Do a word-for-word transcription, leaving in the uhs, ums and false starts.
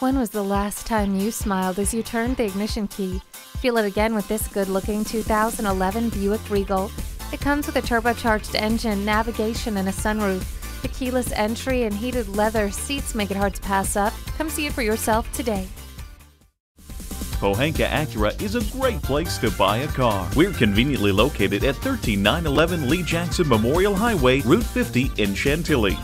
When was the last time you smiled as you turned the ignition key? Feel it again with this good-looking two thousand eleven Buick Regal. It comes with a turbocharged engine, navigation, and a sunroof. The keyless entry and heated leather seats make it hard to pass up. Come see it for yourself today. Pohanka Acura is a great place to buy a car. We're conveniently located at thirteen nine eleven Lee Jackson Memorial Highway, Route fifty in Chantilly.